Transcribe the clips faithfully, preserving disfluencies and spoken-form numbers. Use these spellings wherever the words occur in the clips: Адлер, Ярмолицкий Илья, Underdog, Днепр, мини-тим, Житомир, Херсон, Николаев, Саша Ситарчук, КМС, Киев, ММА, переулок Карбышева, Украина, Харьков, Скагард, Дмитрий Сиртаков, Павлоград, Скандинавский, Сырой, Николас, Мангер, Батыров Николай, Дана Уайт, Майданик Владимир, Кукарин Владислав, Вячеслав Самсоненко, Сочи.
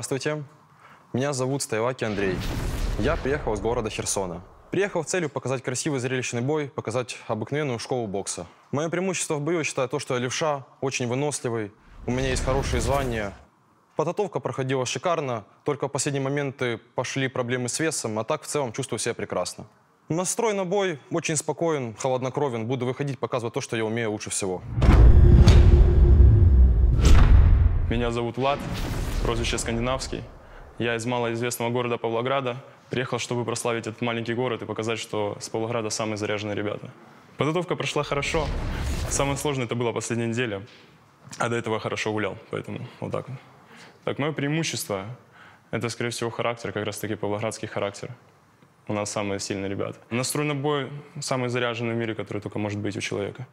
Здравствуйте, меня зовут Стоилаки Андрей. Я приехал из города Херсона. Приехал с целью показать красивый зрелищный бой, показать обыкновенную школу бокса. Мое преимущество в бою, я считаю, то, что я левша, очень выносливый, у меня есть хорошие звания. Подготовка проходила шикарно, только в последние моменты пошли проблемы с весом, а так в целом чувствую себя прекрасно. Настрой на бой очень спокоен, холоднокровен, буду выходить, показывать то, что я умею лучше всего. Меня зовут Влад, прозвище Скандинавский. Я из малоизвестного города Павлограда. Приехал, чтобы прославить этот маленький город и показать, что с Павлограда самые заряженные ребята. Подготовка прошла хорошо. Самое сложное это было последняя неделя, а до этого хорошо гулял, поэтому вот так. Так, мое преимущество – это, скорее всего, характер, как раз-таки павлоградский характер. У нас самые сильные ребята. Настрой на бой – самый заряженный в мире, который только может быть у человека.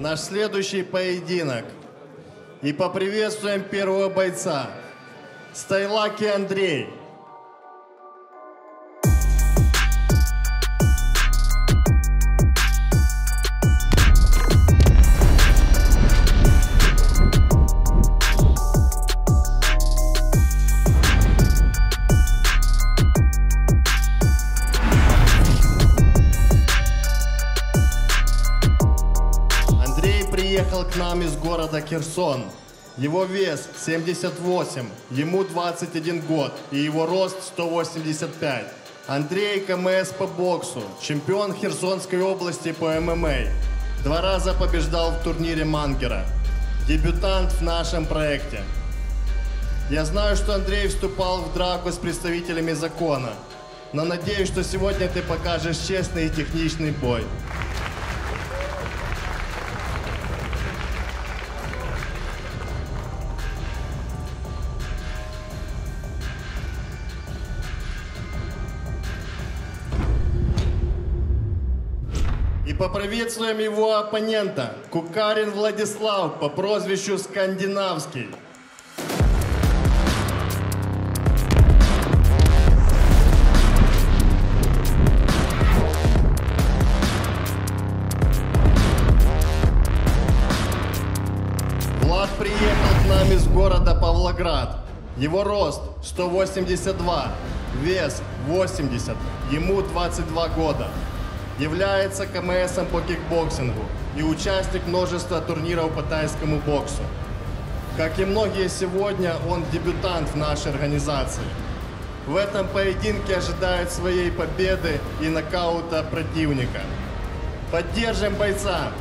Наш следующий поединок. И поприветствуем первого бойца. Стоилаки Андрей. К нам из города Херсон. Его вес семьдесят восемь, ему двадцать один год и его рост сто восемьдесят пять. Андрей КМС по боксу, чемпион Херсонской области по ММА. Два раза побеждал в турнире Мангера. Дебютант в нашем проекте. Я знаю, что Андрей вступал в драку с представителями закона, но надеюсь, что сегодня ты покажешь честный и техничный бой. Поприветствуем его оппонента, Кукарин Владислав по прозвищу Скандинавский. Влад приехал к нам из города Павлоград. Его рост сто восемьдесят два, вес восемьдесят, ему двадцать два года. Является КМСом по кикбоксингу и участник множества турниров по тайскому боксу. Как и многие сегодня, он дебютант в нашей организации. В этом поединке ожидает своей победы и нокаута противника. Поддержим бойца!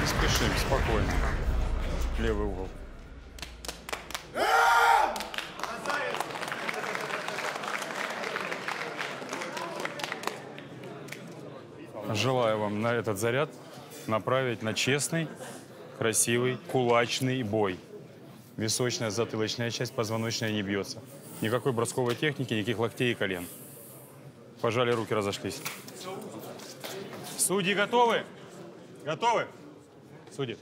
Не спешим, спокойно. Левый угол. Желаю вам на этот заряд направить на честный, красивый, кулачный бой. Височная, затылочная часть, позвоночная не бьется. Никакой бросковой техники, никаких локтей и колен. Пожали руки, разошлись. Судьи готовы? Готовы? Судьи.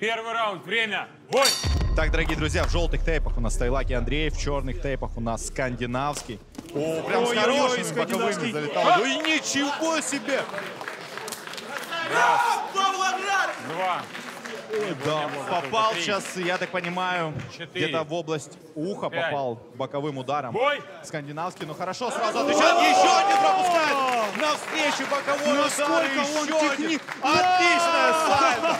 Первый раунд, время, бой! Так, дорогие друзья, в желтых тейпах у нас Стоилаки Андрей, в черных тейпах у нас Скандинавский. О, прям с хорошими боковыми залетал. А? Ой, ничего себе! Раз, два, Ой, да, попал три. Сейчас, я так понимаю, где-то в область уха пять. Попал боковым ударом. Бой. Скандинавский, ну хорошо, сразу отвечает. Еще один пропускает! Навстречу боковой удар, еще один! Техни... Отличная сальто!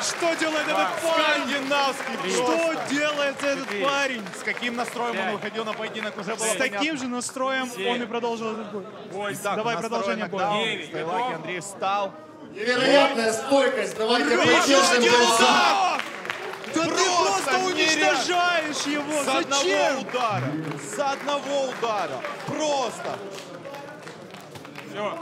Что Что делает этот парень? Скандинавский. Что делает этот парень? С каким настроем он выходил на поединок? Уже было. С таким же настроем он и продолжил этот бой. Давай продолжение боя. Стоилаки Андрей встал. Невероятная стойкость. Давайте прочешем бойца. Да ты просто уничтожаешь его. Зачем? С одного удара. С одного удара. Просто. Все.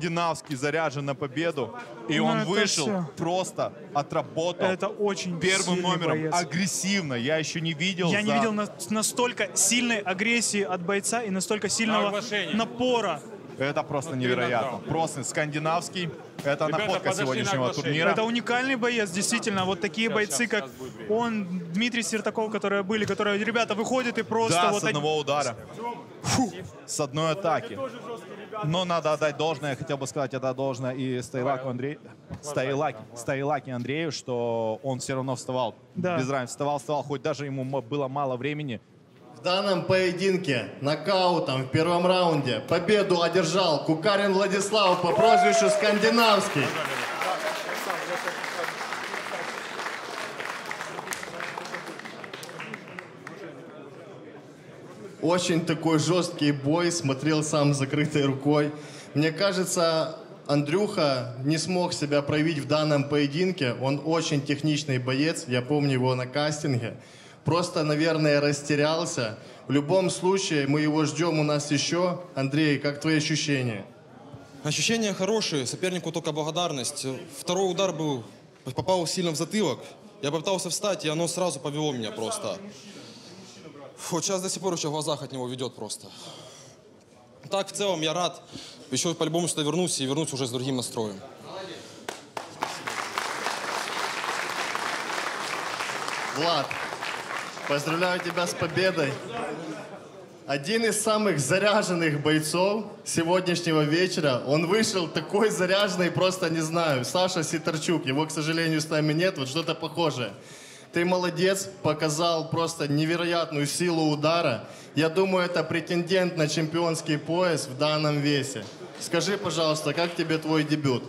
Скандинавский заряжен на победу, и он вышел, все. просто отработал. Это очень первым номером боец. Агрессивно. Я еще не видел. Я за... не видел на... настолько сильной агрессии от бойца и настолько сильного на напора. Это просто вот невероятно. Просто Скандинавский. Это Ребята, находка сегодняшнего на турнира. Это уникальный боец, действительно. Вот такие сейчас, бойцы, сейчас, как сейчас он, Дмитрий Сиртаков, которые были, которые, ребята, выходят и просто... Да, вот с одного они... удара. Фу. С одной атаки. Но надо отдать должное, я хотел бы сказать, отдать должное и Стоилаку Андрею, Стоилаки, Стоилаки Андрею, что он все равно вставал. Да. Без разницы, вставал, вставал, хоть даже ему было мало времени. В данном поединке нокаутом в первом раунде победу одержал Кукарин Владислав по прозвищу Скандинавский. Очень такой жесткий бой, смотрел сам закрытой рукой. Мне кажется, Андрюха не смог себя проявить в данном поединке. Он очень техничный боец, я помню его на кастинге. Просто, наверное, растерялся. В любом случае, мы его ждем у нас еще. Андрей, как твои ощущения? Ощущения хорошие, сопернику только благодарность. Второй удар был, попал сильно в затылок. Я попытался встать, и оно сразу повело меня просто. Фу, сейчас до сих пор еще в глазах от него ведет просто. Так, в целом, я рад. Еще по-любому сюда вернусь, и вернусь уже с другим настроем. Влад, поздравляю тебя с победой. Один из самых заряженных бойцов сегодняшнего вечера. Он вышел такой заряженный, просто не знаю. Саша Ситарчук, его, к сожалению, с нами нет. Вот что-то похожее. Ты молодец, показал просто невероятную силу удара. Я думаю, это претендент на чемпионский пояс в данном весе. Скажи, пожалуйста, как тебе твой дебют?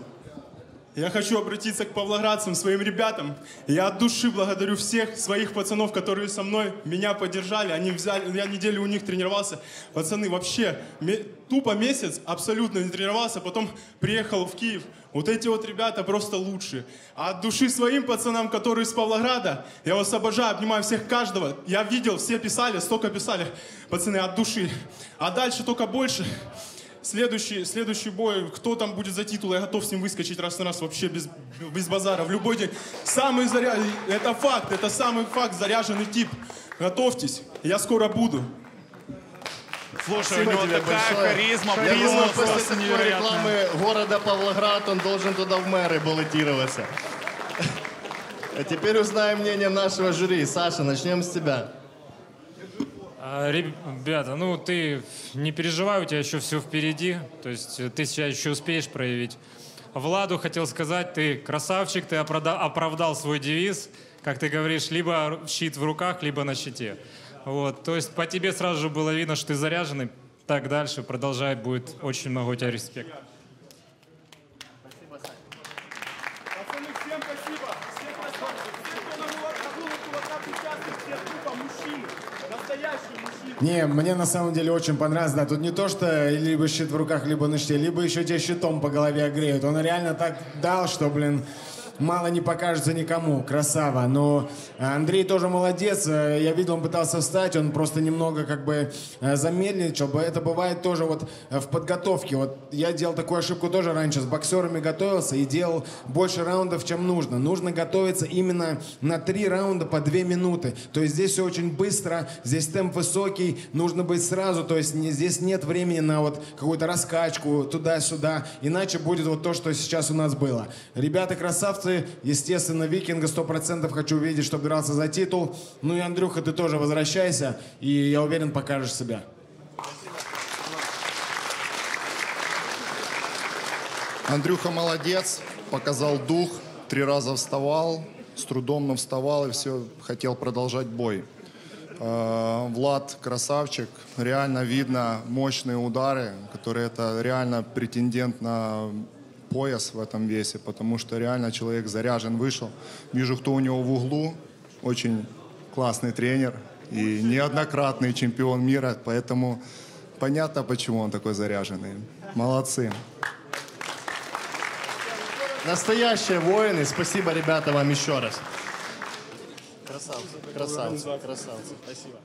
Я хочу обратиться к павлоградцам, своим ребятам. Я от души благодарю всех своих пацанов, которые со мной меня поддержали. Они взяли, я неделю у них тренировался. Пацаны, вообще, тупо месяц абсолютно не тренировался, потом приехал в Киев. Вот эти вот ребята просто лучшие. А от души своим пацанам, которые из Павлограда, я вас обожаю, обнимаю всех каждого. Я видел, все писали, столько писали, пацаны, от души. А дальше только больше. Следующий, следующий бой, кто там будет за титул, я готов с ним выскочить раз на раз вообще без, без базара. В любой день. Самый заряженный, это факт, это самый факт, заряженный тип. Готовьтесь, я скоро буду. Слушай, у него такая харизма, харизма просто невероятная. После рекламы города Павлоград, он должен туда в мэры баллотироваться. А теперь узнаем мнение нашего жюри. Саша, начнем с тебя. Ребята, ну ты не переживай, у тебя еще все впереди, то есть ты сейчас еще успеешь проявить. Владу хотел сказать, ты красавчик, ты оправдал свой девиз, как ты говоришь, либо щит в руках, либо на щите. Вот, то есть по тебе сразу же было видно, что ты заряженный, так дальше продолжай, будет очень много у тебя респект. Не, мне на самом деле очень понравилось, да, тут не то, что либо щит в руках, либо на щите, либо еще тебя щитом по голове огреют. Он реально так дал, что, блин, мало не покажется никому. Красава. Но Андрей тоже молодец. Я видел, он пытался встать, он просто немного как бы замедличил. Это бывает тоже вот в подготовке. Вот я делал такую ошибку тоже раньше. С боксерами готовился и делал больше раундов, чем нужно. Нужно готовиться именно на три раунда по две минуты. То есть здесь все очень быстро, здесь темп высокий, нужно быть сразу. То есть не, здесь нет времени на вот какую-то раскачку туда-сюда. Иначе будет вот то, что сейчас у нас было. Ребята красавцы. Естественно, Викинга сто процентов хочу увидеть, чтобы дрался за титул. Ну и, Андрюха, ты тоже возвращайся. И я уверен, покажешь себя. Андрюха молодец. Показал дух. Три раза вставал. С трудом, но вставал. И все, хотел продолжать бой. Влад красавчик, реально видно мощные удары, которые это реально претендент на пояс в этом весе, потому что реально человек заряжен вышел. Вижу, кто у него в углу, очень классный тренер и неоднократный чемпион мира, поэтому понятно, почему он такой заряженный. Молодцы. Настоящие воины, спасибо, ребята, вам еще раз. Красавцы, красавцы, красавцы. Спасибо.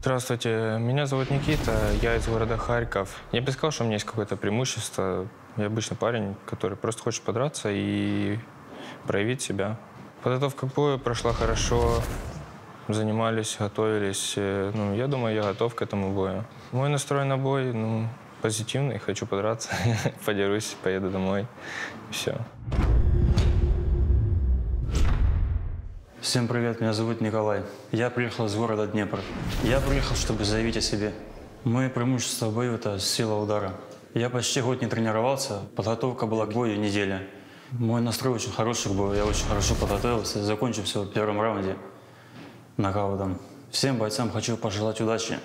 Здравствуйте, меня зовут Никита, я из города Харьков. Я бы сказал, что у меня есть какое-то преимущество. Я обычный парень, который просто хочет подраться и проявить себя. Подготовка к бою прошла хорошо, занимались, готовились. Ну, я думаю, я готов к этому бою. Мой настрой на бой, ну, позитивный, хочу подраться, подерусь, поеду домой, все. Всем привет, меня зовут Николай. Я приехал из города Днепр. Я приехал, чтобы заявить о себе. Мое преимущество в бою – это сила удара. Я почти год не тренировался, подготовка была к бою неделя. Мой настрой очень хороший к бою, я очень хорошо подготовился. Закончим все в первом раунде нокаутом. Всем бойцам хочу пожелать удачи,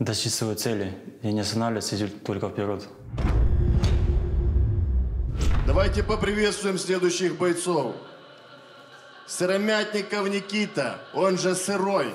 достичь своей цели и не останавливаться, идти только вперед. Давайте поприветствуем следующих бойцов. Сыромятников Никита, он же Сырой.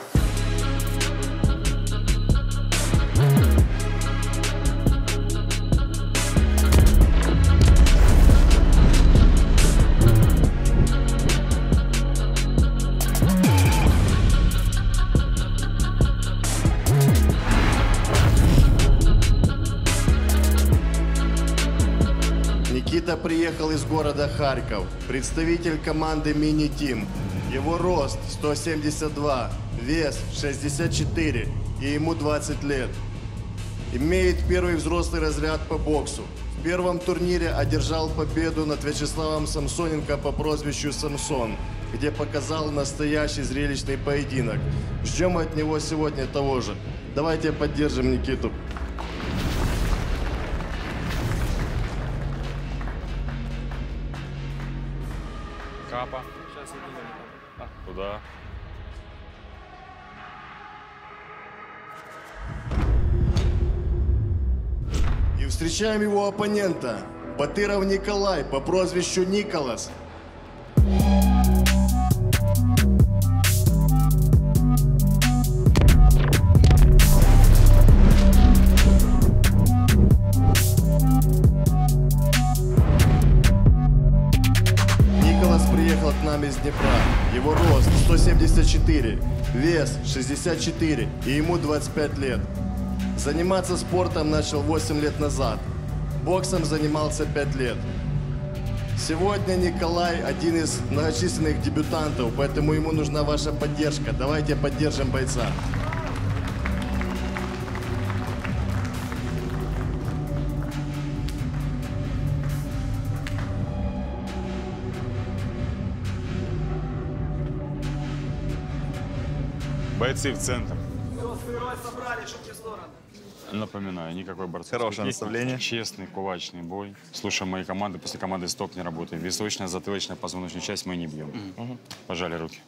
Никита приехал из города Харьков, представитель команды мини-тим. Его рост сто семьдесят два, вес шестьдесят четыре и ему двадцать лет. Имеет первый взрослый разряд по боксу. В первом турнире одержал победу над Вячеславом Самсоненко по прозвищу Самсон, где показал настоящий зрелищный поединок. Ждем от него сегодня того же. Давайте поддержим Никиту. Капа. Сейчас идем. Туда. И встречаем его оппонента. Батыров Николай по прозвищу Николас. Из Днепра. Его рост сто семьдесят четыре, вес шестьдесят четыре и ему двадцать пять лет. Заниматься спортом начал восемь лет назад. Боксом занимался пять лет. Сегодня Николай один из многочисленных дебютантов, поэтому ему нужна ваша поддержка. Давайте поддержим бойца. Бойцы в центр. Напоминаю, никакой борцы. Хорошее наставление. Честный кулачный бой. Слушаем мои команды. После команды стоп не работаем. Височная, затылочная, позвоночная часть мы не бьем. Угу. Пожали руки.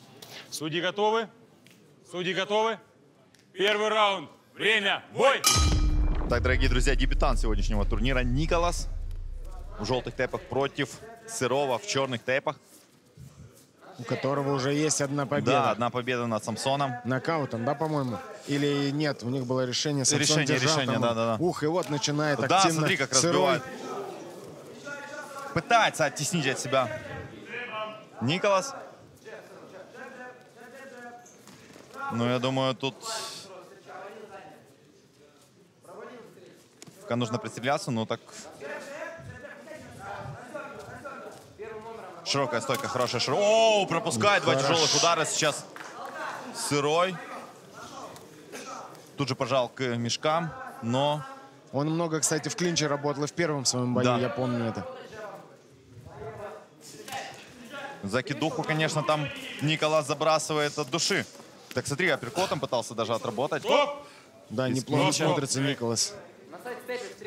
Судьи готовы? Судьи готовы? Первый раунд. Время. Бой! Так, дорогие друзья, дебютант сегодняшнего турнира Николас. В желтых тэпах против Сырова в черных тэпах. У которого уже есть одна победа. Да, одна победа над Самсоном. Нокаутом, да, по-моему? Или нет, у них было решение. Самсон решение, держал, решение, да-да-да. Ух, и вот начинает да, активно. Да, смотри, как разбивает. пытается оттеснить от себя Николас. Ну, я думаю, тут пока нужно пристреляться, но так... Широкая стойка, хорошая широкая. Оу, пропускает ну, два хорош. Тяжелых удара сейчас Сырой. Тут же пожал к мешкам, но... Он много, кстати, в клинче работал и в первом своем бою, да. Я помню это. Закидуху, конечно, там Николас забрасывает от души. Так, смотри, апперкотом пытался даже отработать. Оп! Да, неплохо смотрится Николас.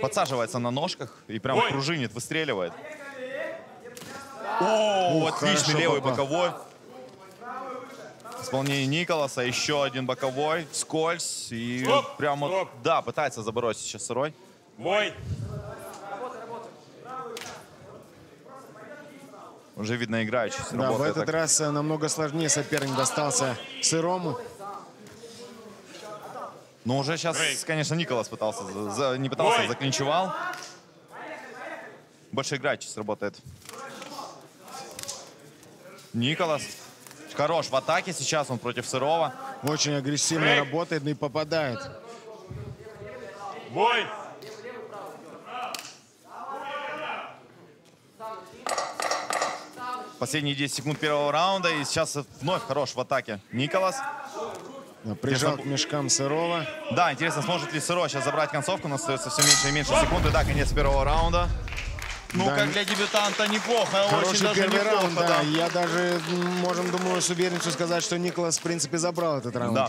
Подсаживается на ножках и прям Ой. Пружинит, выстреливает. О, Ух, отличный хорошо, левый папа. Боковой. Исполнение Николаса, еще один боковой, скользь. И Стоп! Прямо, Стоп! Да, пытается забрать сейчас Сырой. Бой. Уже видно играющий. Да, в этот так. раз намного сложнее соперник достался Сырому. Но уже сейчас, Рейк. Конечно, Николас пытался, за, не пытался, Бой. Заклинчевал. Больше играющий сработает. Николас. Хорош в атаке сейчас он против Сырова. Очень агрессивно Рейк. Работает, но и попадает. Бой. Последние десять секунд первого раунда. И сейчас вновь хорош в атаке Николас. Да, прижал интересно... к мешкам Сырова. Да, интересно, сможет ли Сырой сейчас забрать концовку. У нас остается все меньше и меньше секунды. Да, конец первого раунда. Ну, да. Как для дебютанта, неплохо. Хороший очень даже первый неплохо, раунд, да. Да. Я даже, можем, думаю, с уверенностью сказать, что Николас, в принципе, забрал этот раунд. Да.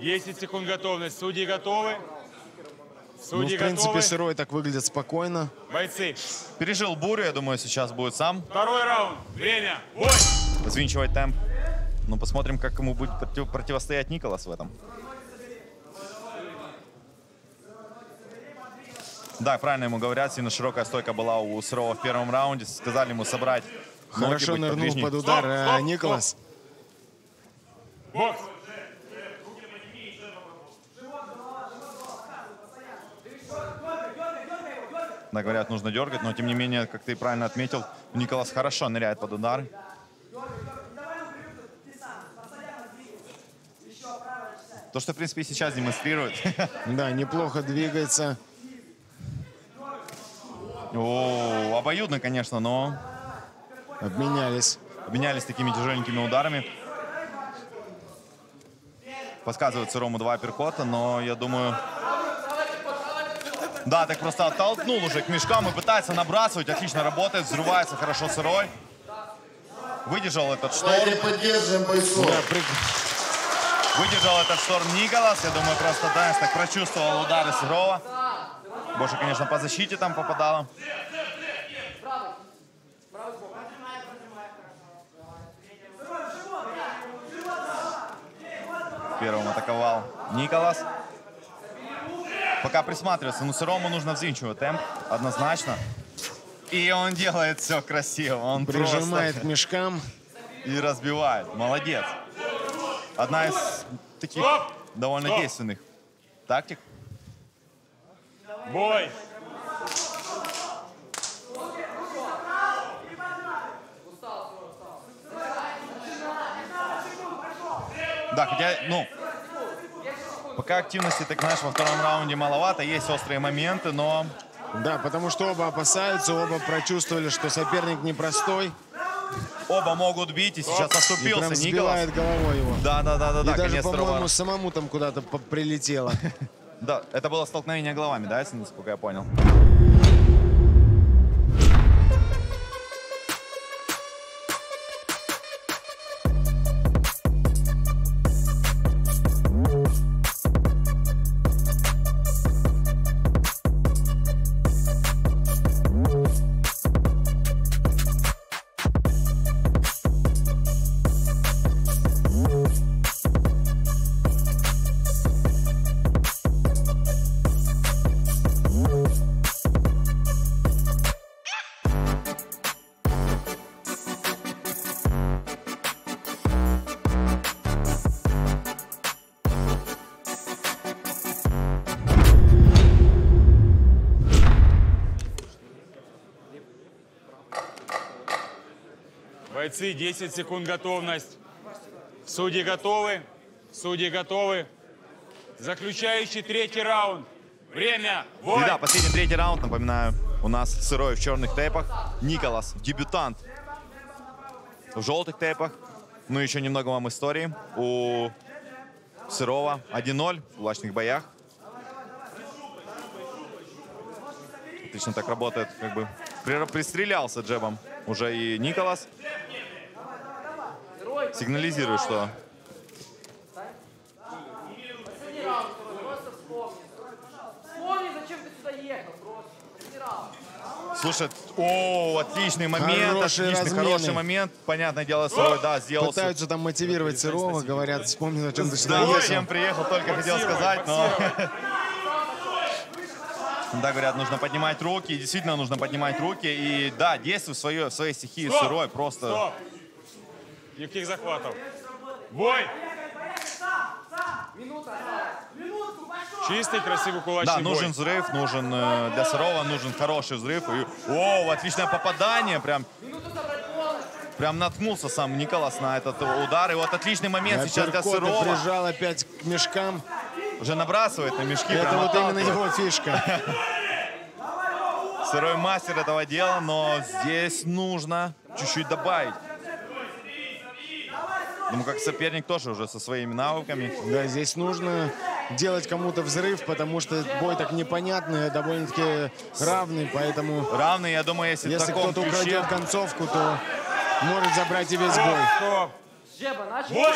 десять секунд готовность. Судьи готовы. Судьи ну, в принципе, готовы. Сырой так выглядит спокойно. Бойцы. Пережил бурю, я думаю, сейчас будет сам. Второй раунд. Время. Бой. Взвинчивать темп. Ну, посмотрим, как ему будет против... противостоять Николас в этом. Да, правильно ему говорят. Сильно широкая стойка была у Сырова в первом раунде. Сказали ему собрать Хорошо ноги, нырнул под удар стоп, стоп, Николас. Бокс. Да, говорят, нужно дергать, но тем не менее, как ты правильно отметил, Николас хорошо ныряет под удар. То, что, в принципе, и сейчас демонстрирует. Да, неплохо двигается. О, обоюдно, конечно, но... Обменялись. Обменялись такими тяжеленькими ударами. Подсказывает Сырому два апперкота, но я думаю... Да, так просто оттолкнул уже к мешкам и пытается набрасывать. Отлично работает, взрывается хорошо Сырой. Выдержал этот шторм. Давайте поддержим бойцов. Да, при... Выдержал этот шторм Николас. Я думаю, просто Данис так прочувствовал удары Сырова. Больше, конечно, по защите там попадало. Первым атаковал Николас. Пока присматривается, но Сырому нужно взвинчивать темп, однозначно. И он делает все красиво. Он прижимает просто... к мешкам. И разбивает. Молодец. Одна из таких Стоп! Довольно Стоп! Действенных тактик. Бой! Да, хотя, ну... Пока активности, так знаешь, во втором раунде маловато. Есть острые моменты, но... Да, потому что оба опасаются, оба прочувствовали, что соперник непростой. Оба могут бить, и сейчас оступился Николас. И прям сбивает головой его. Да, да, да, да. И да, даже, по-моему, самому там куда-то прилетело. Да, это было столкновение головами, да, если насколько я понял? Бойцы, десять секунд готовность. Судьи готовы. Судьи готовы. Заключающий третий раунд. Время. Бой. И да, последний третий раунд, напоминаю, у нас Сырой в черных тейпах. Николас, дебютант, в желтых тейпах. Ну, еще немного вам истории. У Сырова один ноль в кулачных боях. Отлично так работает, как бы. Пристрелялся джебом уже и Николас. Сигнализирует, что... Слушай, о, отличный момент, хороший, отличный, хороший момент. Понятное дело, Сырой, да, сделал. Пытаются там мотивировать Сырова, говорят, вспомни, о чем ты сюда ехал. Всем приехал, только хотел сказать, но... Да, говорят, нужно поднимать руки, действительно нужно поднимать руки. И да, действуй в своей, в своей стихии, Сырой, просто... Стоп. Никаких захватов. Бой! Чистый, красивый кулачный бой. Да, нужен взрыв, нужен э, для Сырова, нужен хороший взрыв. И, о, отличное попадание, прям, прям наткнулся сам Николас на этот удар. И вот отличный момент я сейчас для Сырова. Прижал опять к мешкам. Уже набрасывает на мешки. Это вот именно его фишка. Сырой мастер этого дела, но здесь нужно чуть-чуть добавить. Думаю, как соперник тоже уже со своими навыками. Да, здесь нужно делать кому-то взрыв, потому что бой так непонятный, довольно-таки равный, поэтому... Равный, я думаю, если, если кто-то ключе... украдет концовку, то может забрать и весь бой. Бой!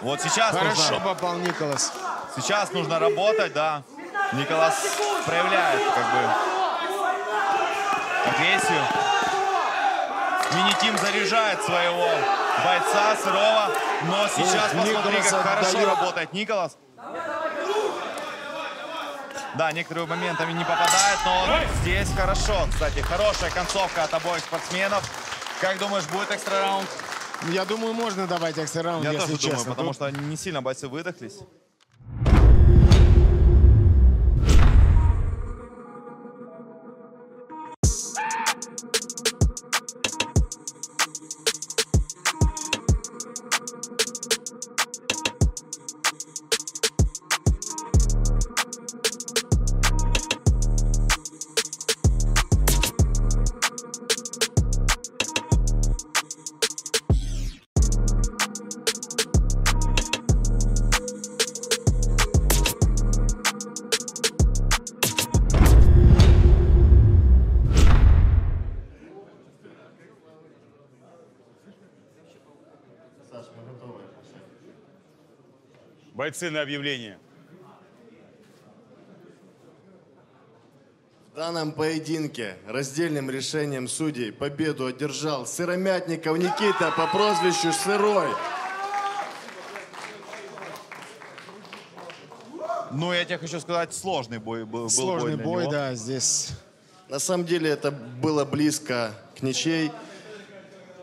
Вот сейчас хорошо нужно... попал Николас. Сейчас нужно работать, да. Николас проявляет, как бы, агрессию. Мини-тим заряжает своего бойца Сырова. Но сейчас ну, посмотри, Николас как хорошо дает. Работает Николас. Да, некоторые моментами не попадает, но здесь хорошо. Кстати, хорошая концовка от обоих спортсменов. Как думаешь, будет экстра раунд? Я думаю, можно давать экстра раунд, Я если тоже честно. Думаю, потому что не сильно бойцы выдохлись. Бойцы, на объявление. В данном поединке раздельным решением судей победу одержал Сыромятников Никита по прозвищу Сырой. Ну, я тебе хочу сказать, сложный бой был. Сложный бой, бой да, здесь. На самом деле это было близко к ничьей.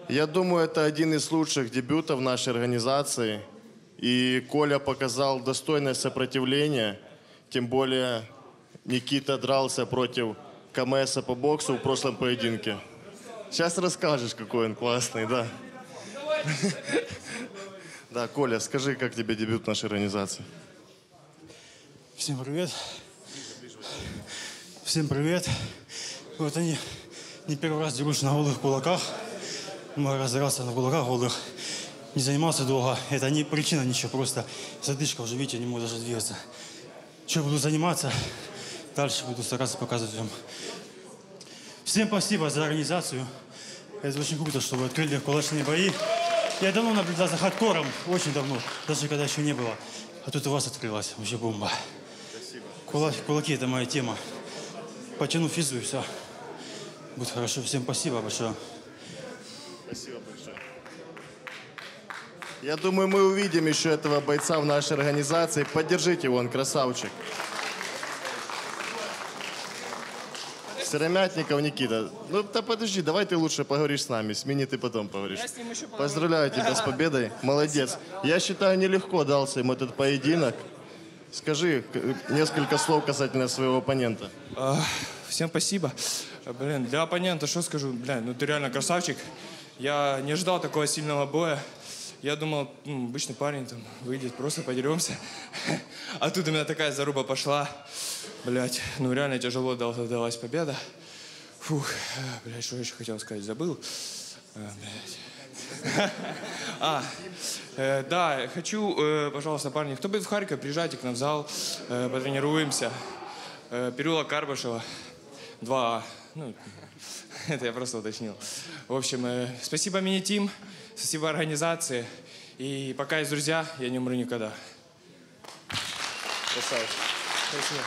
Я думаю, это один из лучших дебютов нашей организации. И Коля показал достойное сопротивление, тем более Никита дрался против КМСа по боксу в прошлом поединке. Сейчас расскажешь, какой он классный, да. Да, Коля, скажи, как тебе дебют нашей организации? Всем привет. Всем привет. Вот они, не первый раз дерутся на голых кулаках. Мы раздрался на кулаках голых. Не занимался долго. Это не причина ничего, просто задышка уже, видите, не могу даже двигаться. Чем буду заниматься, дальше буду стараться показывать вам. Всем спасибо за организацию. Это очень круто, что вы открыли кулачные бои. Я давно наблюдал за хардкором, очень давно, даже когда еще не было. А тут у вас открылась, вообще бомба. Спасибо. Кула... Кулаки – это моя тема. Потяну физу и все. Будет хорошо. Всем спасибо большое. Спасибо большое. Я думаю, мы увидим еще этого бойца в нашей организации. Поддержите его, он красавчик. Сыромятников Никита. Ну, да подожди, давай ты лучше поговоришь с нами. С мини ты потом поговоришь. Я с ним еще поговорю. Поздравляю тебя с победой. Молодец. Я считаю, нелегко дался им этот поединок. Скажи несколько слов касательно своего оппонента. Всем спасибо. Блин, для оппонента что скажу? Блин, ну ты реально красавчик. Я не ждал такого сильного боя. Я думал, ну, обычный парень там выйдет, просто подеремся. А тут у меня такая заруба пошла. Блять, ну реально тяжело далась победа. Фух, блять, что я еще хотел сказать, забыл. Блять. А, э, да, хочу, э, пожалуйста, парни, кто будет в Харькове, приезжайте к нам в зал, э, потренируемся. Э, переулок Карбышева, два А. Ну, это я просто уточнил. В общем, э, спасибо мини-тим, спасибо организации. И пока есть друзья, я не умру никогда. Красавчик. Спасибо.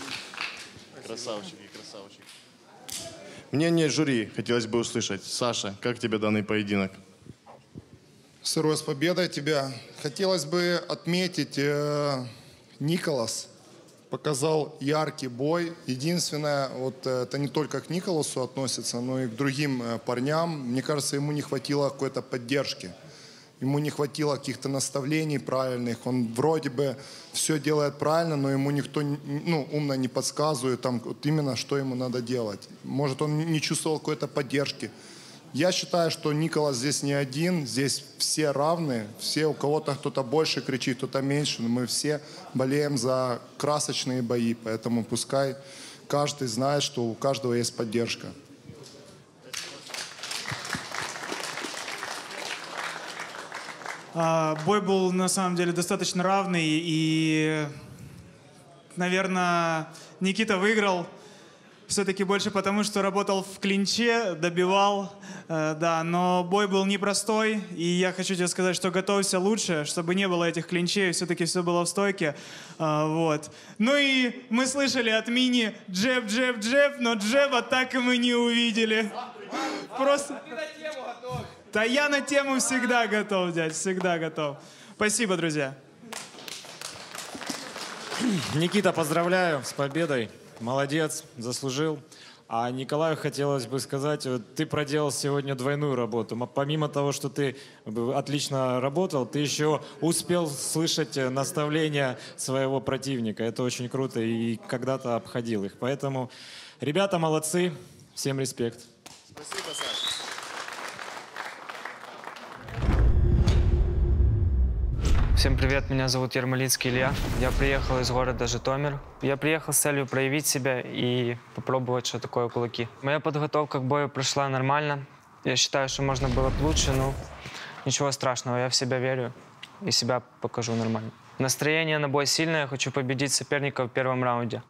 Молодцы. Красавчик и красавчик. Мнение жюри хотелось бы услышать. Саша, как тебе данный поединок? Сырой, с победой тебя. Хотелось бы отметить, э, Николас показал яркий бой. Единственное, вот это не только к Николасу относится, но и к другим парням. Мне кажется, ему не хватило какой-то поддержки. Ему не хватило каких-то наставлений правильных. Он вроде бы все делает правильно, но ему никто, ну, умно не подсказывает, там, вот именно что ему надо делать. Может, он не чувствовал какой-то поддержки. Я считаю, что Николас здесь не один, здесь все равны. Все, у кого-то кто-то больше кричит, кто-то меньше, но мы все болеем за красочные бои. Поэтому пускай каждый знает, что у каждого есть поддержка. Бой был, на самом деле, достаточно равный, и, наверное, Никита выиграл все-таки больше потому, что работал в клинче, добивал, да, но бой был непростой, и я хочу тебе сказать, что готовься лучше, чтобы не было этих клинчей, все-таки все было в стойке, вот. Ну и мы слышали от мини джеб-джеб-джеб, но джеба так и мы не увидели. Просто... Да я на тему всегда готов, дядь, всегда готов. Спасибо, друзья. Никита, поздравляю с победой. Молодец, заслужил. А Николаю хотелось бы сказать, ты проделал сегодня двойную работу. Помимо того, что ты отлично работал, ты еще успел слышать наставления своего противника. Это очень круто, и когда-то обходил их. Поэтому, ребята, молодцы. Всем респект. Спасибо, Саша. Всем привет, меня зовут Ярмолицкий Илья. Я приехал из города Житомир. Я приехал с целью проявить себя и попробовать, что такое кулаки. Моя подготовка к бою прошла нормально. Я считаю, что можно было бы лучше, но ничего страшного. Я в себя верю и себя покажу нормально. Настроение на бой сильное. Я хочу победить соперника в первом раунде.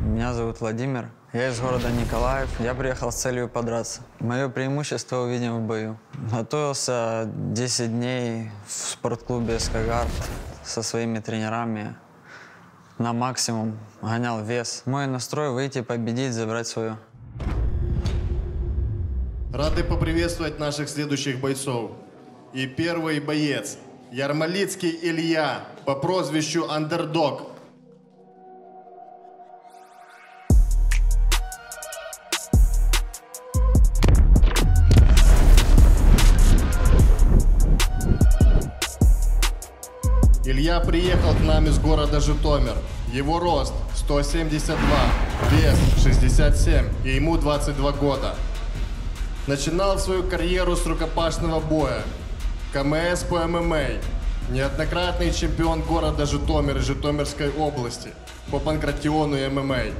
Меня зовут Владимир. Я из города Николаев. Я приехал с целью подраться. Мое преимущество увидим в бою. Готовился десять дней в спортклубе «Скагард» со своими тренерами. На максимум гонял вес. Мой настрой — выйти, победить, забрать свое. Рады поприветствовать наших следующих бойцов. И первый боец – Ярмолицкий Илья по прозвищу «Underdog». Илья приехал к нам из города Житомир. Его рост сто семьдесят два, вес шестьдесят семь и ему двадцать два года. Начинал свою карьеру с рукопашного боя, ка эм эс по эм эм а, неоднократный чемпион города Житомир и Житомирской области по панкратиону и эм эм а.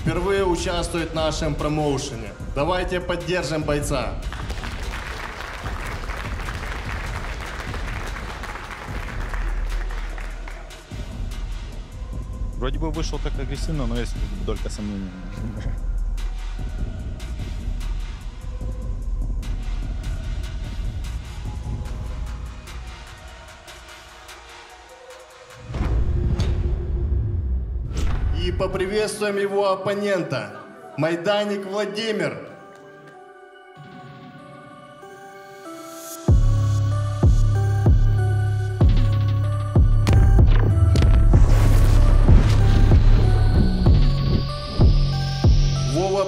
Впервые участвует в нашем промоушене. Давайте поддержим бойца. Вроде бы вышел так агрессивно, но есть только сомнения. И поприветствуем его оппонента, Майданик Владимир.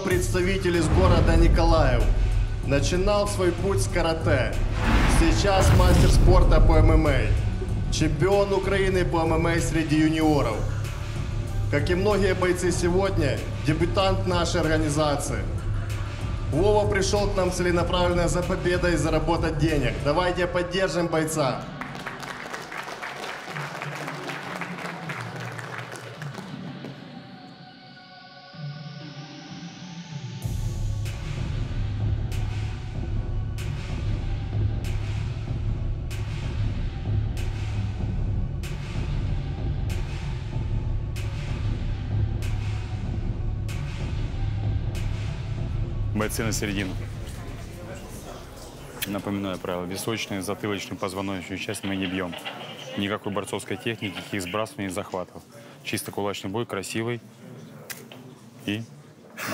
Представитель из города Николаев. Начинал свой путь с карате. Сейчас мастер спорта по эм эм а. Чемпион Украины по эм эм а среди юниоров. Как и многие бойцы сегодня, дебютант нашей организации. Вова пришел к нам целенаправленно за победой и заработать денег. Давайте поддержим бойца. Бойцы на середину. Напоминаю правило. Височную, затылочную, позвоночную часть мы не бьем. Никакой борцовской техники, никаких сбрасываний и захватов. Чисто кулачный бой, красивый и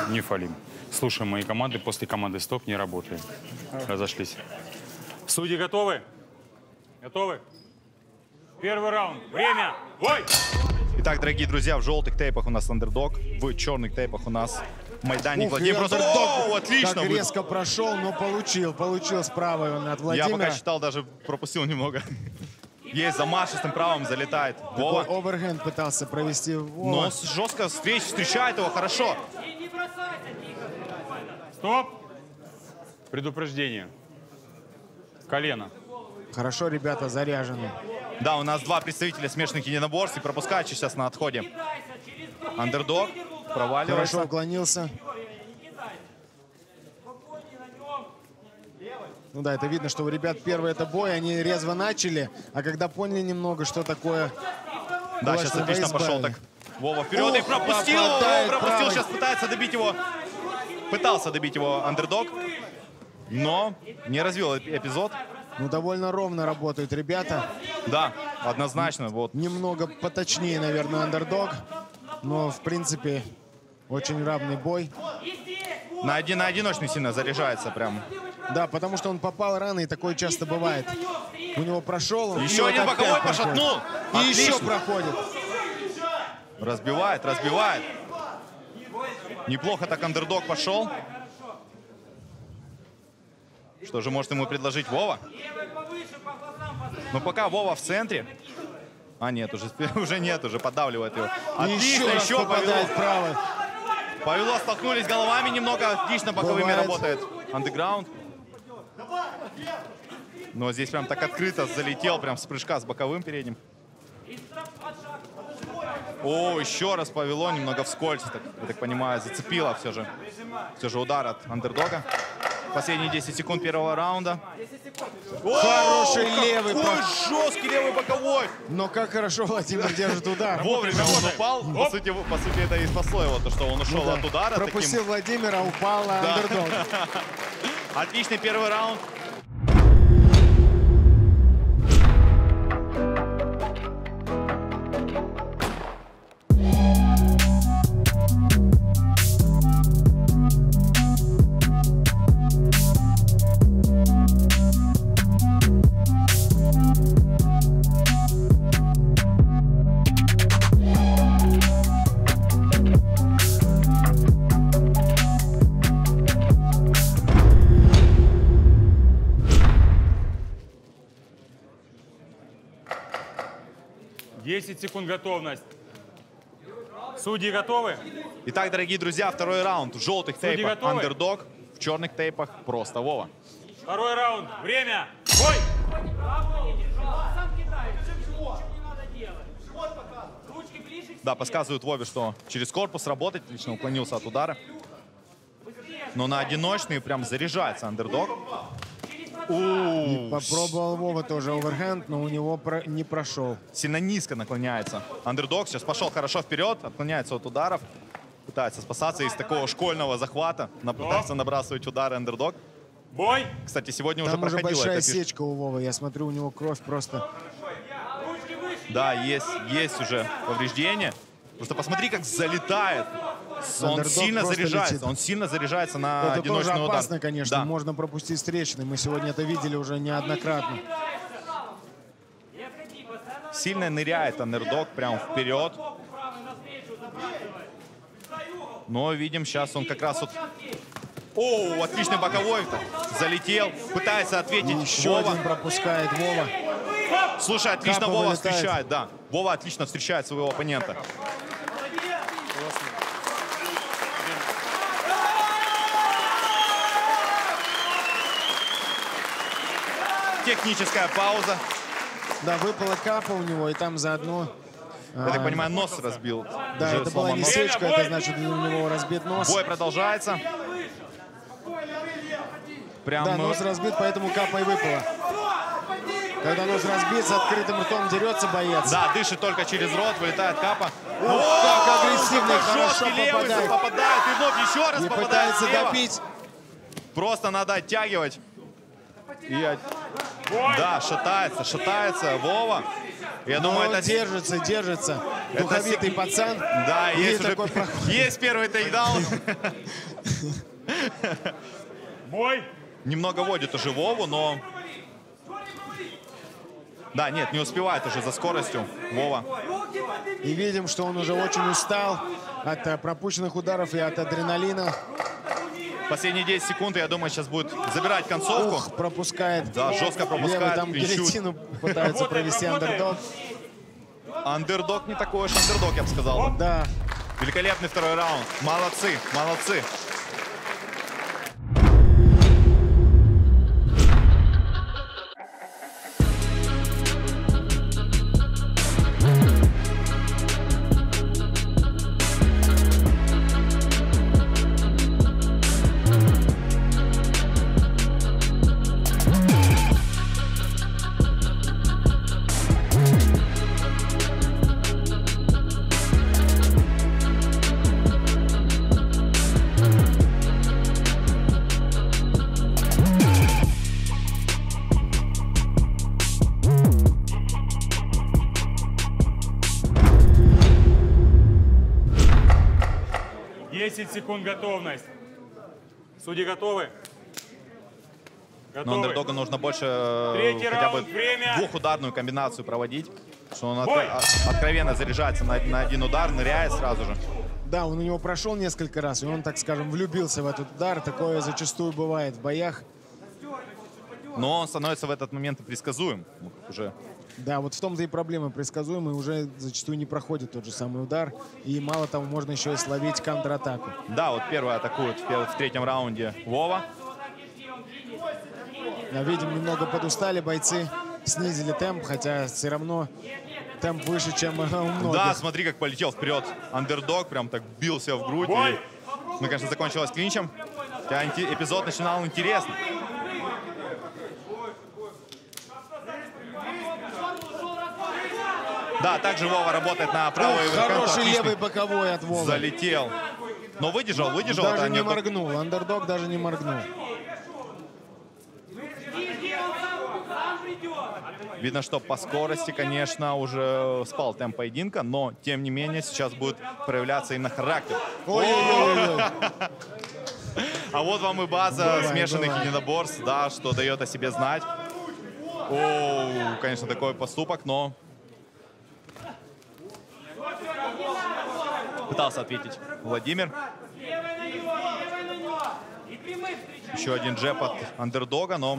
не фалим. Слушаем мои команды. После команды стоп не работали. Разошлись. Судьи готовы? Готовы? Первый раунд. Время. Бой! Итак, дорогие друзья, в желтых тейпах у нас Underdog, в черных тейпах у нас Майданик Владимир. Просто Underdog, отлично! Так резко прошел, но получил, получил справа он от Владимира. Я пока считал, даже пропустил немного. Есть замашистым правым, залетает. Вова. Оверхенд пытался провести. Вова. Но жестко встреч, встречает его, хорошо. Стоп! Предупреждение. Колено. Хорошо, ребята, заряжены. Да, у нас два представителя смешанных единоборств и пропускающий сейчас на отходе. Underdog проваливается. Хорошо уклонился. Ну да, это видно, что у ребят первый это бой, они резво начали, а когда поняли немного, что такое... Да, сейчас отлично пошел так. Вова вперед. Ох, и пропустил, да, пропустил, правый. Сейчас пытается добить его. Пытался добить его Underdog, но не развил эпизод. Ну, довольно ровно работают ребята. Да, однозначно. Вот. Немного поточнее, наверное, Underdog. Но, в принципе, очень равный бой. На один на одиночный сильно заряжается прям. Да, потому что он попал рано, и такое часто бывает. У него прошел. Еще один боковой пошатнул. И отлично. Еще проходит. Разбивает, разбивает. Неплохо так Underdog пошел. Что же может ему предложить Вова? Но пока Вова в центре. А нет, уже, уже нет, уже поддавливает его. Отлично, еще, еще попадает вправо. Повело, столкнулись головами немного. Отлично боковыми работает Underground. Но здесь прям так открыто залетел, прям с прыжка с боковым передним. О, еще раз повело, немного вскользь, так, я так понимаю, зацепило все же. Все же удар от Underdog. Последние десять секунд первого раунда. О, хороший левый. Какой по... жесткий левый боковой. Но как хорошо Владимир держит удар. Вовремя он упал. По сути, по сути, это и спасло его, то, что он ушел ну, да. от удара. Пропустил таким... Владимира, упал на да. Underdog. Отличный первый раунд. десять секунд готовность. Судьи готовы? Итак, дорогие друзья, второй раунд. В желтых Судьи тейпах готовы? Underdog, в черных тейпах просто Вова. Второй раунд. Время. Бой! Да, подсказывают Вове, что через корпус работать. Лично уклонился от удара. Но на одиночный прям заряжается Underdog. Попробовал Вова тоже оверхенд, но у него про... не прошел. Сильно низко наклоняется. Underdog сейчас пошел хорошо вперед, отклоняется от ударов. Пытается спасаться из такого школьного захвата. Пытается набрасывать удары Underdog. Бой! Кстати, сегодня уже проходила. Там уже большая сечка у Вовы. Я смотрю, у него кровь просто... Да, есть, есть уже повреждения. Просто посмотри, как залетает. Он Underdog сильно заряжается, летит. он сильно заряжается на это одиночный тоже опасно, удар. Конечно, да. Можно пропустить встречный. Мы сегодня это видели уже неоднократно. Сильно ныряет Underdog прям вперед. Но видим, сейчас он как раз вот... О, отличный боковой залетел, пытается ответить. Еще Вова. Один пропускает Вова. Слушай, отлично Капа Вова вылетает. встречает, да. Вова отлично встречает своего оппонента. Техническая пауза. Да, выпала капа у него, и там заодно... Я а, так понимаю, нос разбил. Да, это была не сечка, это значит, у него разбит нос. Бой продолжается. Прям... Да, нос разбит, поэтому капа и выпала. Когда нос разбит, с открытым ртом дерется боец. Да, дышит только через рот, вылетает капа. Ух, как агрессивно, хорошо попадает. попадает. И вновь еще раз не попадает пытается слева. Допить. Просто надо оттягивать. И от... Да, шатается, шатается Вова. Я Но думаю, это... держится, держится. Это духовитый сек... пацан. Да, есть, уже... такой... есть первый тейкдаун. Бой. Немного водит уже Вову, но... Да, нет, не успевает уже за скоростью Вова. И видим, что он уже очень устал от пропущенных ударов и от адреналина. Последние десять секунд, я думаю, сейчас будет забирать концовку. Ух, пропускает. Да, жестко пропускает. Левый там гильотину пытается провести Underdog. Underdog не такой уж Underdog, я бы сказал. Да. Великолепный второй раунд. Молодцы, молодцы. десять секунд готовность. Судьи готовы? Готовы. Но Underdog'у нужно больше Третий хотя раунд, бы время. двухударную комбинацию проводить. Что он от, откровенно заряжается на, на один удар, ныряет сразу же. Да, он у него прошел несколько раз, и он, так скажем, влюбился в этот удар. Такое зачастую бывает в боях. Но он становится в этот момент предсказуем уже. Да, вот в том-то и проблема. Предсказуемый уже зачастую не проходит тот же самый удар. И мало того, можно еще и словить контратаку. Да, вот первая атакует в, в третьем раунде Вова. Да, видим, немного подустали бойцы. Снизили темп, хотя все равно темп выше, чем у многих. Да, смотри, как полетел вперед Underdog. Прям так бился в грудь. И, ну, конечно, закончилось клинчем. Хотя эпизод начинал интересно. Да, также Вова работает на правой. Ох, хороший левый боковой от Вовы. Залетел. Но выдержал, выдержал. Даже не моргнул. Underdog даже не моргнул. Видно, что по скорости, конечно, уже спал темп поединка, но, тем не менее, сейчас будет проявляться именно характер. Ой-ой-ой-ой. А вот вам и база смешанных единоборств, да, что дает о себе знать. О, конечно, такой поступок, но... Пытался ответить Владимир. Еще один джеб от Underdog'а, но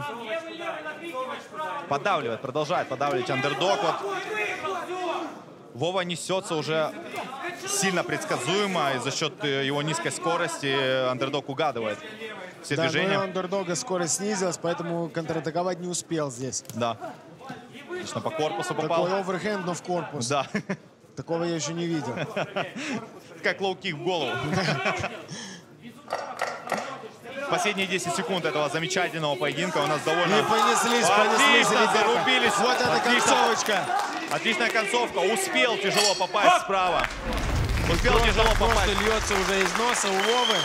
подавливает, продолжает подавливать Underdog. Вот. Вова несется уже сильно предсказуемо, и за счет его низкой скорости Underdog угадывает все да, движения. Да, Underdog'а скорость снизилась, поэтому контратаковать не успел здесь. Да. Конечно, по корпусу попал. Такой оверхенд, но в корпус. Да. Такого я еще не видел. Как лоу-кик в голову. Последние десять секунд этого замечательного поединка у нас довольно... И понеслись, понеслись, зарубились. Вот эта концовочка. Отличная концовка. Успел тяжело попасть справа. Успел тяжело попасть. Просто льется уже из носа у Вовы.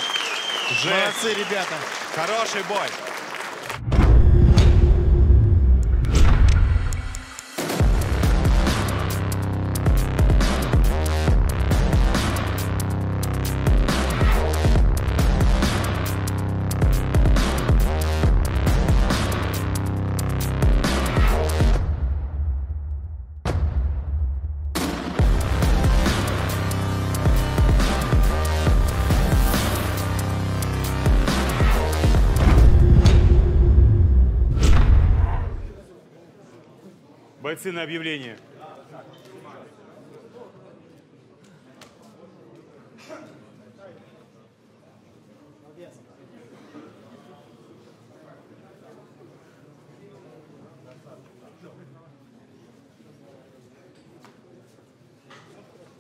Молодцы, ребята. Хороший бой. Бойцы на объявление.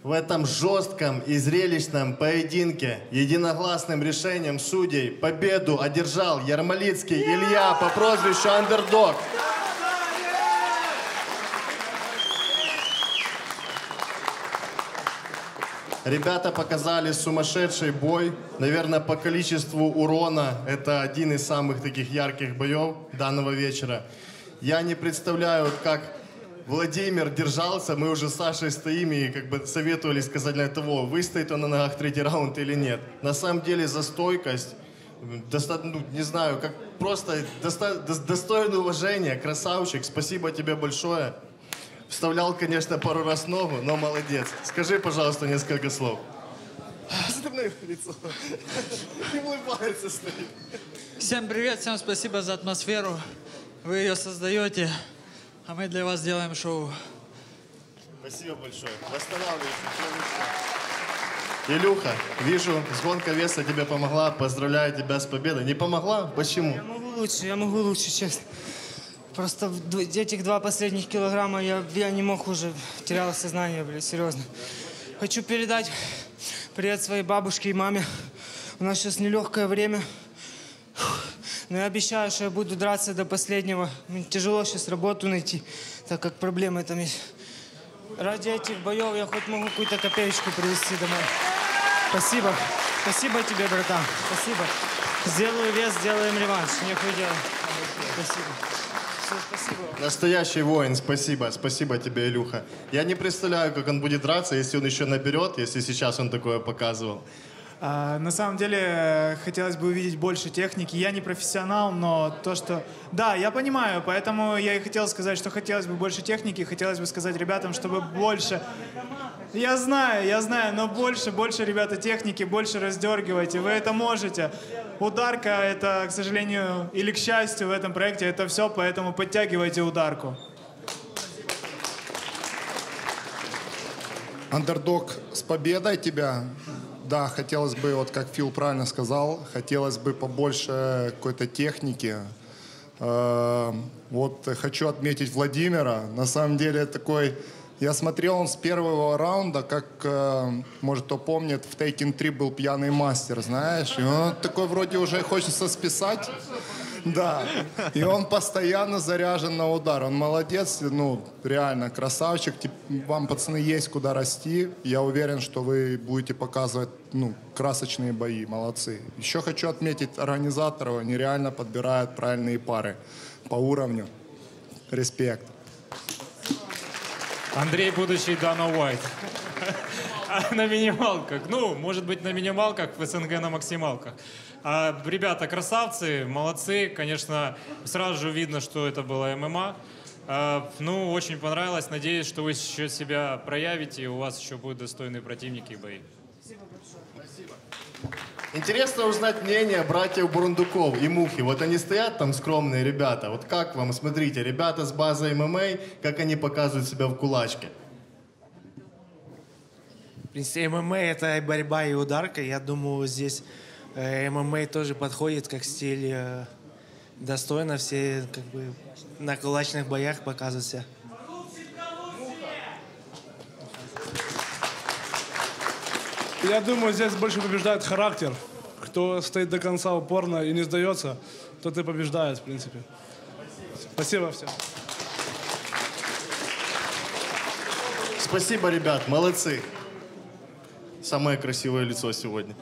В этом жестком и зрелищном поединке единогласным решением судей победу одержал Ярмолицкий Илья по прозвищу Underdog. Ребята показали сумасшедший бой. Наверное, по количеству урона это один из самых таких ярких боев данного вечера. Я не представляю, как Владимир держался. Мы уже с Сашей стоим и как бы советовали сказать для того, выстоит он на ногах третий раунд или нет. На самом деле за стойкость, доста... ну, не знаю, как просто доста... достойно уважения, красавчик, спасибо тебе большое. Вставлял, конечно, пару раз ногу, но молодец. Скажи, пожалуйста, несколько слов. Смотри в лицо. Не улыбается, стоит. Всем привет, всем спасибо за атмосферу. Вы ее создаете, а мы для вас делаем шоу. Спасибо большое. Восстанавливайся. Илюха, вижу, сгонка веса тебе помогла. Поздравляю тебя с победой. Не помогла? Почему? Я могу лучше, я могу лучше, честно. Просто этих два последних килограмма я, я не мог уже, терял сознание, блин, серьезно. Хочу передать привет своей бабушке и маме. У нас сейчас нелегкое время, но я обещаю, что я буду драться до последнего. Мне тяжело сейчас работу найти, так как проблемы там есть. Ради этих боев я хоть могу какую-то копеечку привезти домой. Спасибо. Спасибо тебе, братан. Спасибо. Сделаю вес, сделаем реванш. Не хуйдя. Спасибо. Спасибо. Настоящий воин, спасибо. Спасибо тебе, Илюха. Я не представляю, как он будет драться, если он еще наберет, если сейчас он такое показывал. А, на самом деле, хотелось бы увидеть больше техники. Я не профессионал, но то, что... Да, я понимаю, поэтому я и хотел сказать, что хотелось бы больше техники, хотелось бы сказать ребятам, чтобы больше... Я знаю, я знаю, но больше, больше, ребята, техники, больше раздергивайте, вы это можете. Ударка — это, к сожалению, или к счастью, в этом проекте это все, поэтому подтягивайте ударку. Underdog, с победой тебя! Да, хотелось бы, вот как Фил правильно сказал, хотелось бы побольше какой-то техники. Вот хочу отметить Владимира. На самом деле такой... Я смотрел, он с первого раунда, как, может, кто помнит, в Тейкен три был пьяный мастер, знаешь. И он такой вроде уже хочется списать. Да. И он постоянно заряжен на удар. Он молодец, ну, реально красавчик. Вам, пацаны, есть куда расти. Я уверен, что вы будете показывать, ну, красочные бои. Молодцы. Еще хочу отметить организаторов. Они реально подбирают правильные пары по уровню. Респект. Андрей, будущий Дана Уайт. На минималках. Ну, может быть, на минималках, в СНГ на максималках. А, ребята, красавцы, молодцы. Конечно, сразу же видно, что это было ММА. А, ну, очень понравилось. Надеюсь, что вы еще себя проявите, и у вас еще будут достойные противники и бои. Спасибо большое. Спасибо. Интересно узнать мнение братьев Бурундуков и Мухи. Вот они стоят там, скромные ребята. Вот как вам? Смотрите, ребята с базой ММА, как они показывают себя в кулачке. В принципе, ММА — это борьба и ударка. Я думаю, здесь ММА тоже подходит как стиль, достойно. Все как бы на кулачных боях показываются. Я думаю, здесь больше побеждает характер. Кто стоит до конца упорно и не сдается, тот и побеждает, в принципе. Спасибо, Спасибо всем. Спасибо, ребят, молодцы. Самое красивое лицо сегодня.